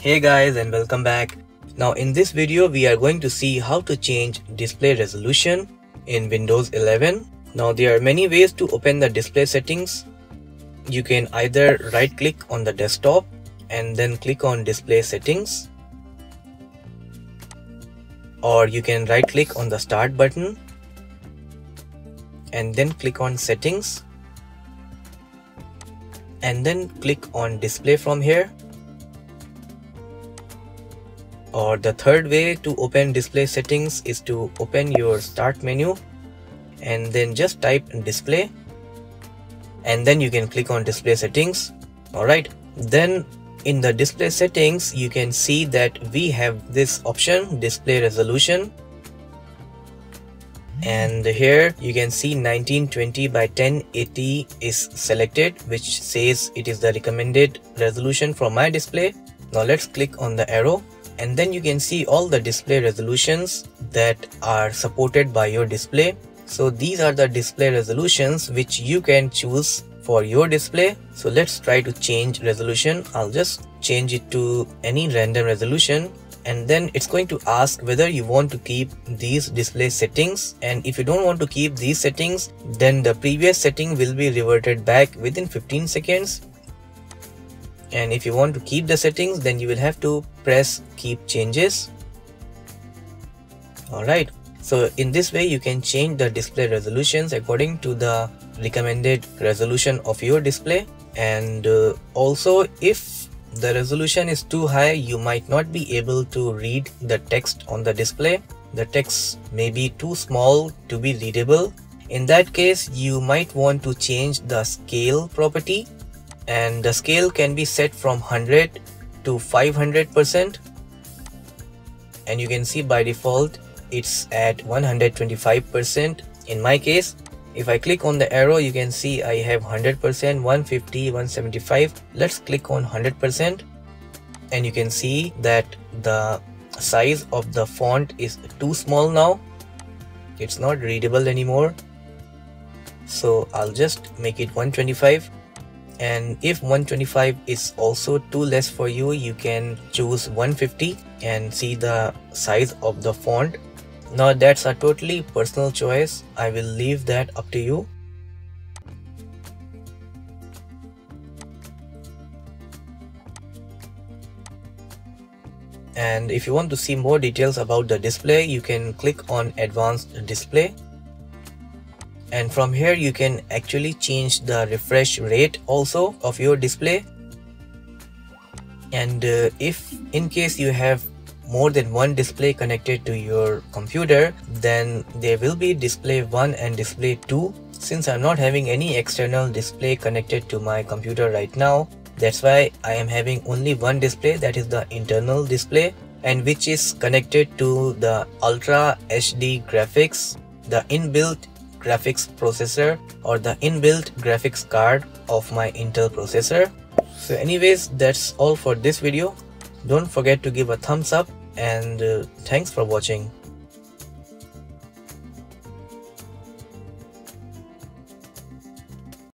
Hey guys, and welcome back. Now in this video we are going to see how to change display resolution in Windows 11. Now there are many ways to open the display settings. You can either right click on the desktop and then click on display settings, or you can right click on the start button and then click on settings and then click on display from here. Or the third way to open display settings is to open your start menu and then just type display and then you can click on display settings. Alright, then in the display settings you can see that we have this option, display resolution, and here you can see 1920 by 1080 is selected, which says it is the recommended resolution for my display. Now let's click on the arrow and then you can see all the display resolutions that are supported by your display. So these are the display resolutions which you can choose for your display. So let's try to change resolution. I'll just change it to any random resolution, and then it's going to ask whether you want to keep these display settings, and if you don't want to keep these settings, then the previous setting will be reverted back within 15 seconds. And if you want to keep the settings, then you will have to press keep changes. Alright, so in this way you can change the display resolutions according to the recommended resolution of your display. And also, if the resolution is too high, you might not be able to read the text on the display. The text may be too small to be readable. In that case, you might want to change the scale property, and the scale can be set from 100 to 500%, and you can see by default it's at 125%. In my case, if I click on the arrow, you can see I have 100%, 150, 175. Let's click on 100% and you can see that the size of the font is too small now. It's not readable anymore. So I'll just make it 125. And if 125 is also too less for you, you can choose 150 and see the size of the font. Now that's a totally personal choice. I will leave that up to you. And if you want to see more details about the display, you can click on advanced display. And from here you can actually change the refresh rate also of your display. And if in case you have more than one display connected to your computer, then there will be display 1 and display 2. Since I'm not having any external display connected to my computer right now, that's why I am having only one display, that is the internal display, and which is connected to the Ultra HD graphics, the inbuilt graphics processor, or the inbuilt graphics card of my Intel processor. So anyways, that's all for this video. Don't forget to give a thumbs up, and thanks for watching.